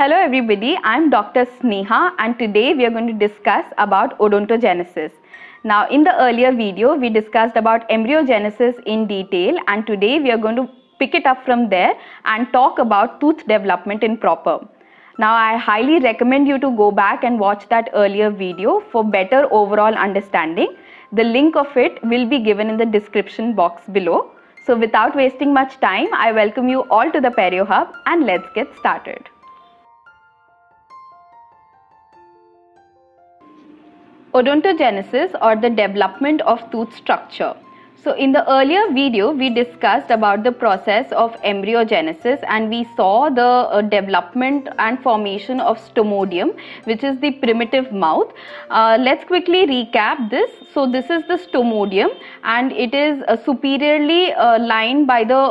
Hello everybody, I'm Dr. Sneha and today we are going to discuss about odontogenesis. Now in the earlier video we discussed about embryogenesis in detail and today we are going to pick it up from there and talk about tooth development in proper. Now I highly recommend you to go back and watch that earlier video for better overall understanding. The link of it will be given in the description box below. So without wasting much time, I welcome you all to the Perio Hub and let's get started. Odontogenesis or the development of tooth structure. So in the earlier video we discussed about the process of embryogenesis and we saw the development and formation of stomodium, which is the primitive mouth. Let's quickly recap this. So this is the stomodium and it is superiorly lined by the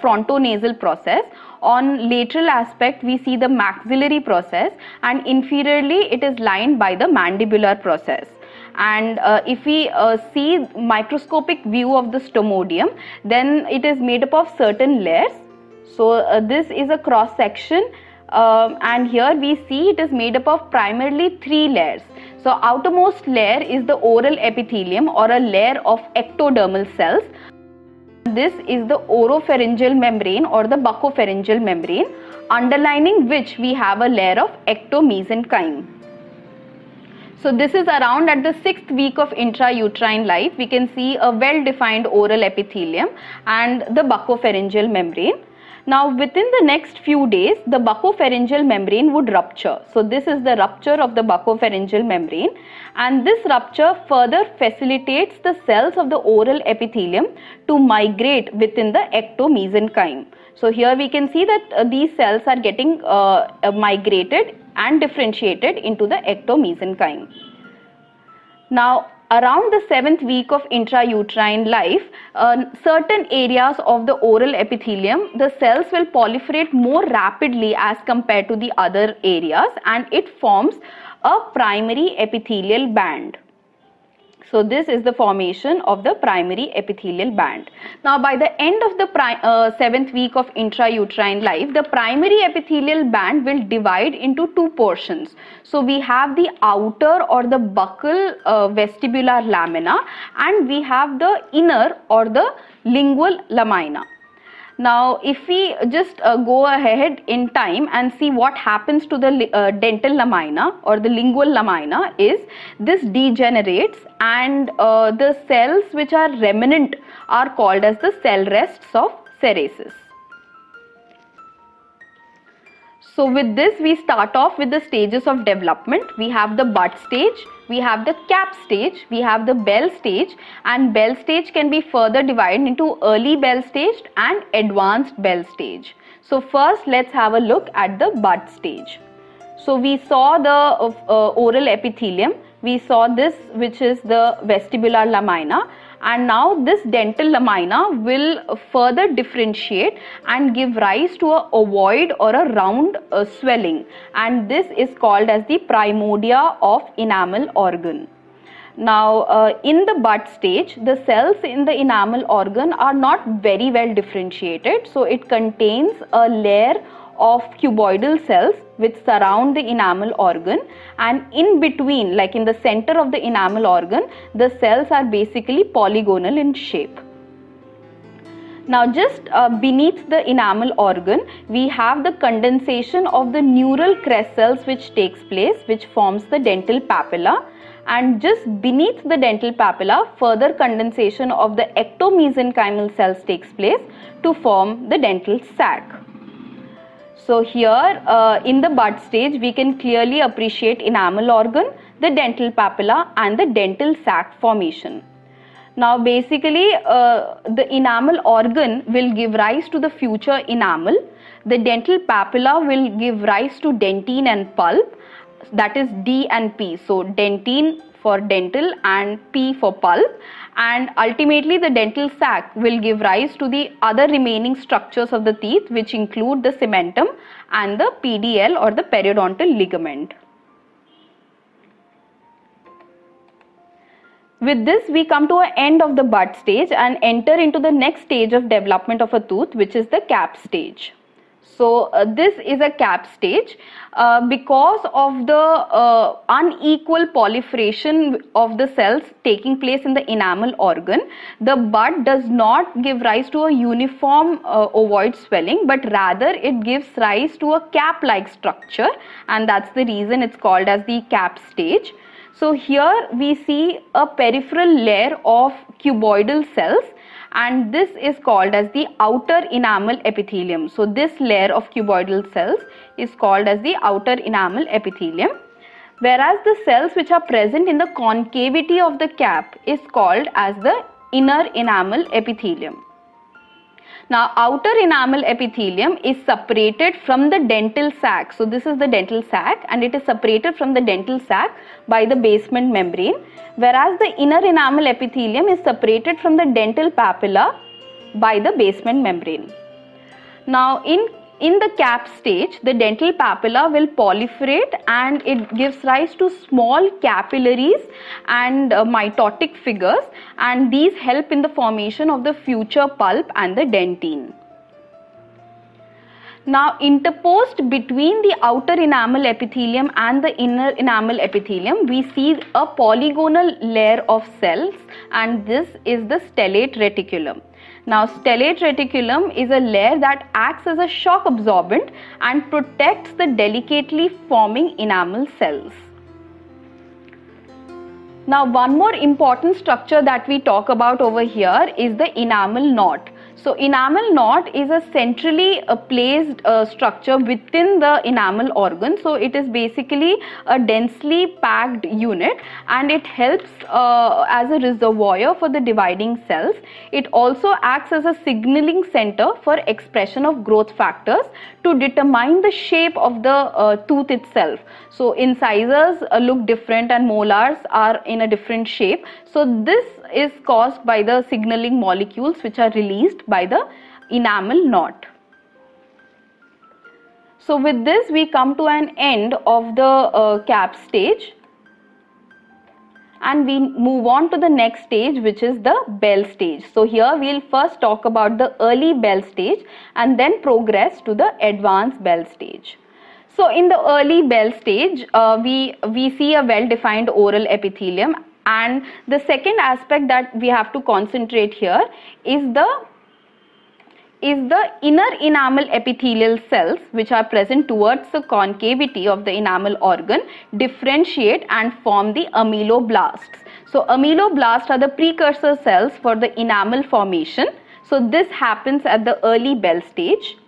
frontonasal process. On lateral aspect we see the maxillary process and inferiorly it is lined by the mandibular process. And if we see microscopic view of the stomodium, then it is made up of certain layers. So this is a cross section and here we see it is made up of primarily three layers. So outermost layer is the oral epithelium or a layer of ectodermal cells. This is the oropharyngeal membrane or the buccopharyngeal membrane, underlining which we have a layer of ectomesenchyme. So this is around at the 6th week of intrauterine life. We can see a well-defined oral epithelium and the buccopharyngeal membrane. Now within the next few days, the buccopharyngeal membrane would rupture. So this is the rupture of the buccopharyngeal membrane and this rupture further facilitates the cells of the oral epithelium to migrate within the ectomesenchyme. So here we can see that these cells are getting migrated and differentiated into the ectomesenchyme. Now around the 7th week of intrauterine life, certain areas of the oral epithelium, the cells will proliferate more rapidly as compared to the other areas and it forms a primary epithelial band. So this is the formation of the primary epithelial band. Now by the end of the 7th week of intrauterine life, the primary epithelial band will divide into two portions. So we have the outer or the buccal vestibular lamina and we have the inner or the lingual lamina. Now if we just go ahead in time and see what happens to the dental lamina or the lingual lamina is this degenerates and the cells which are remnant are called as the cell rests of serres. So with this we start off with the stages of development. We have the bud stage, we have the cap stage, we have the bell stage, and bell stage can be further divided into early bell stage and advanced bell stage. So first let's have a look at the bud stage. So we saw the oral epithelium, we saw this which is the vestibular lamina, and now this dental lamina will further differentiate and give rise to a ovoid or a round swelling, and this is called as the primordia of enamel organ. Now in the bud stage, the cells in the enamel organ are not very well differentiated, so it contains a layer of cuboidal cells which surround the enamel organ, and in between, like in the center of the enamel organ, the cells are basically polygonal in shape. Now just beneath the enamel organ we have the condensation of the neural crest cells which takes place, which forms the dental papilla, and just beneath the dental papilla further condensation of the ectomesenchymal cells takes place to form the dental sac. So here in the bud stage we can clearly appreciate enamel organ, the dental papilla and the dental sac formation. Now basically the enamel organ will give rise to the future enamel, the dental papilla will give rise to dentine and pulp, that is D and P. So dentine for dental and P for pulp, and ultimately the dental sac will give rise to the other remaining structures of the teeth, which include the cementum and the PDL or the periodontal ligament. With this we come to an end of the bud stage and enter into the next stage of development of a tooth, which is the cap stage. So this is a cap stage. Because of the unequal proliferation of the cells taking place in the enamel organ, the bud does not give rise to a uniform ovoid swelling, but rather it gives rise to a cap-like structure, and that's the reason it's called as the cap stage. So here we see a peripheral layer of cuboidal cells, and this is called as the outer enamel epithelium. So this layer of cuboidal cells is called as the outer enamel epithelium, whereas the cells which are present in the concavity of the cap is called as the inner enamel epithelium. Now, outer enamel epithelium is separated from the dental sac. So this is the dental sac, and it is separated from the dental sac by the basement membrane, whereas the inner enamel epithelium is separated from the dental papilla by the basement membrane. Now, in the cap stage, the dental papilla will proliferate, and it gives rise to small capillaries and mitotic figures, and these help in the formation of the future pulp and the dentine. Now, interposed between the outer enamel epithelium and the inner enamel epithelium, we see a polygonal layer of cells, and this is the stellate reticulum. Now, stellate reticulum is a layer that acts as a shock absorbent and protects the delicately forming enamel cells. Now, one more important structure that we talk about over here is the enamel knot. So enamel knot is a centrally placed structure within the enamel organ. So it is basically a densely packed unit, and it helps as a reservoir for the dividing cells. It also acts as a signaling center for expression of growth factors to determine the shape of the tooth itself. So incisors look different, and molars are in a different shape. So this is caused by the signaling molecules which are released by the enamel knot. So with this, we come to an end of the cap stage, and we move on to the next stage, which is the bell stage. So here we will first talk about the early bell stage and then progress to the advanced bell stage. So in the early bell stage, we see a well-defined oral epithelium, and the second aspect that we have to concentrate here is the inner enamel epithelial cells which are present towards the concavity of the enamel organ differentiate and form the ameloblasts. So ameloblasts are the precursor cells for the enamel formation. So this happens at the early bell stage.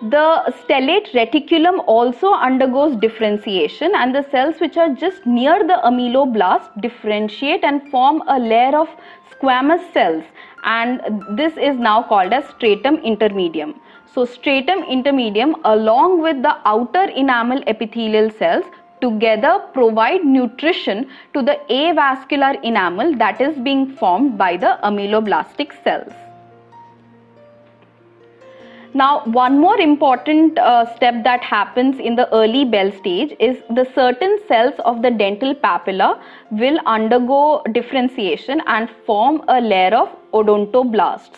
The stellate reticulum also undergoes differentiation, and the cells which are just near the ameloblast differentiate and form a layer of squamous cells, and this is now called as stratum intermedium. So stratum intermedium, along with the outer enamel epithelial cells, together provide nutrition to the avascular enamel that is being formed by the ameloblastic cells. Now, one more important step that happens in the early bell stage is the certain cells of the dental papilla will undergo differentiation and form a layer of odontoblasts.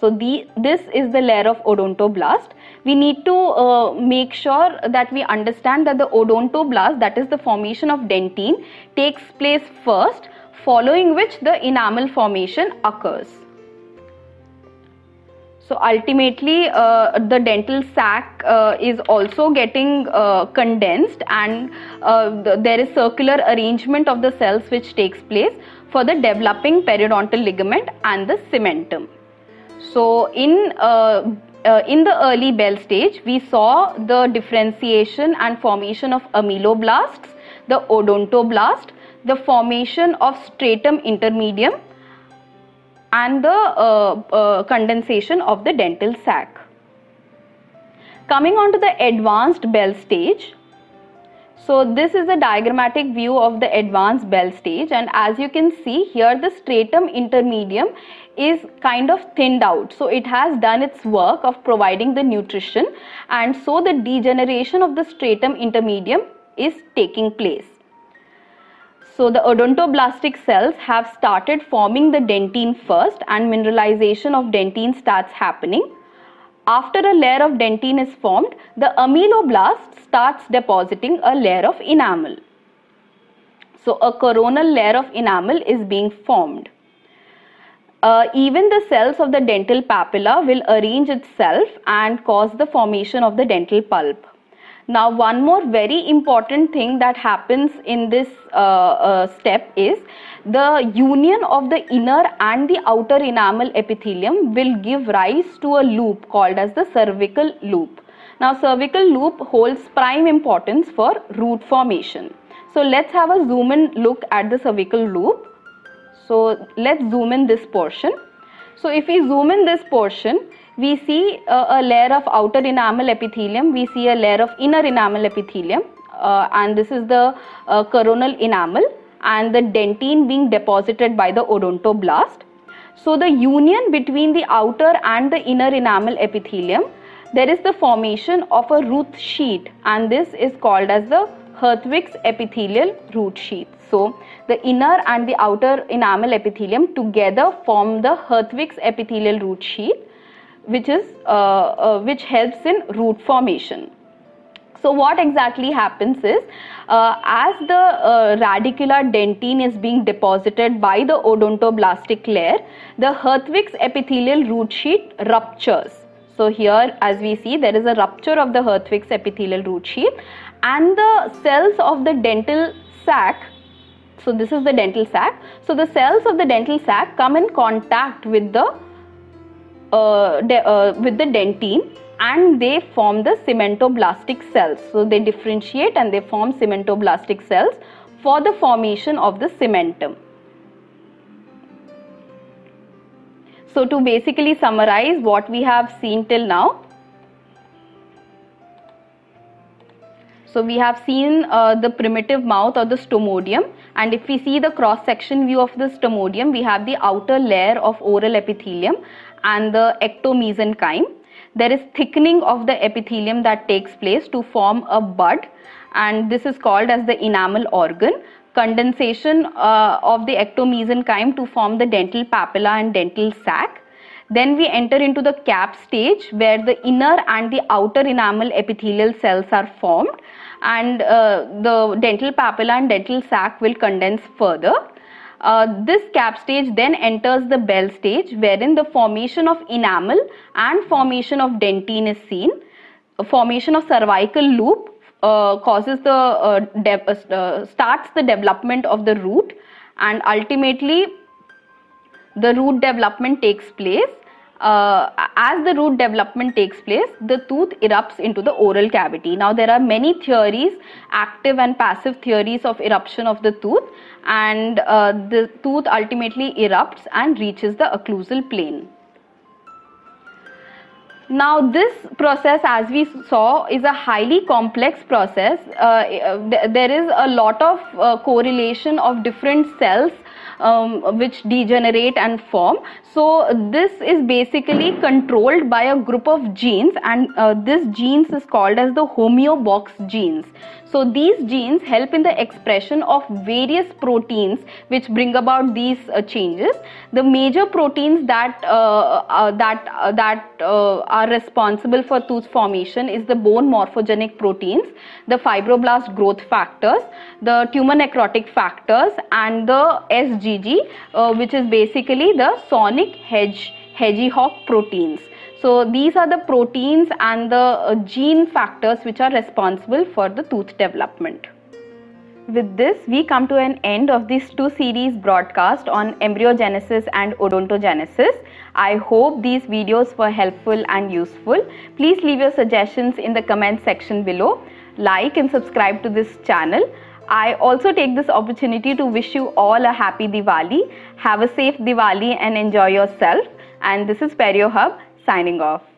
So this is the layer of odontoblast. We need to make sure that we understand that the odontoblast, that is the formation of dentine, takes place first, following which the enamel formation occurs. So ultimately, the dental sac is also getting condensed, and there is circular arrangement of the cells which takes place for the developing periodontal ligament and the cementum. So in the early bell stage, we saw the differentiation and formation of ameloblasts, the odontoblast, the formation of stratum intermedium, and the condensation of the dental sac. Coming on to the advanced bell stage. So this is a diagrammatic view of the advanced bell stage, and as you can see here, the stratum intermedium is kind of thinned out. So it has done its work of providing the nutrition, and so the degeneration of the stratum intermedium is taking place. So the odontoblastic cells have started forming the dentine first, and mineralization of dentine starts happening. After a layer of dentine is formed, the ameloblast starts depositing a layer of enamel. So a coronal layer of enamel is being formed. Even the cells of the dental papilla will arrange itself and cause the formation of the dental pulp. Now, one more very important thing that happens in this step is the union of the inner and the outer enamel epithelium will give rise to a loop called as the cervical loop. Now, cervical loop holds prime importance for root formation. So, let's have a zoom in look at the cervical loop. So, let's zoom in this portion. So, if we zoom in this portion, we see a layer of outer enamel epithelium, we see a layer of inner enamel epithelium, and this is the coronal enamel and the dentine being deposited by the odontoblast. So the union between the outer and the inner enamel epithelium, there is the formation of a root sheet, and this is called as the Hertwig's epithelial root sheet. So the inner and the outer enamel epithelium together form the Hertwig's epithelial root sheet, which helps in root formation. So what exactly happens is, as the radicular dentine is being deposited by the odontoblastic layer, the Hertwig's epithelial root sheet ruptures. So here, as we see, there is a rupture of the Hertwig's epithelial root sheet, and the cells of the dental sac, so this is the dental sac, so the cells of the dental sac come in contact with the dentine, and they form the cementoblastic cells. So they differentiate and they form cementoblastic cells for the formation of the cementum. So to basically summarize what we have seen till now, so we have seen the primitive mouth or the stomodium, and if we see the cross-section view of the stomodium, we have the outer layer of oral epithelium and the ectomesenchyme. There is thickening of the epithelium that takes place to form a bud, and this is called as the enamel organ. Condensation of the ectomesenchyme to form the dental papilla and dental sac. Then we enter into the cap stage, where the inner and the outer enamel epithelial cells are formed, and the dental papilla and dental sac will condense further. This cap stage then enters the bell stage, wherein the formation of enamel and formation of dentine is seen. Formation of cervical loop starts the development of the root, and ultimately the root development takes place. As the root development takes place, the tooth erupts into the oral cavity. Now there are many theories, active and passive theories of eruption of the tooth, and the tooth ultimately erupts and reaches the occlusal plane. Now this process, as we saw, is a highly complex process. There is a lot of correlation of different cells which degenerate and form. So this is basically controlled by a group of genes, and this genes is called as the homeobox genes. So these genes help in the expression of various proteins which bring about these changes. The major proteins that are responsible for tooth formation is the bone morphogenic proteins, the fibroblast growth factors, the tumor necrotic factors, and the SGG, which is basically the sonic hedgehog proteins. So these are the proteins and the gene factors which are responsible for the tooth development. With this, we come to an end of these two series broadcast on embryogenesis and odontogenesis. I hope these videos were helpful and useful. Please leave your suggestions in the comment section below. Like and subscribe to this channel. I also take this opportunity to wish you all a happy Diwali. Have a safe Diwali and enjoy yourself. And this is Perio Hub, signing off.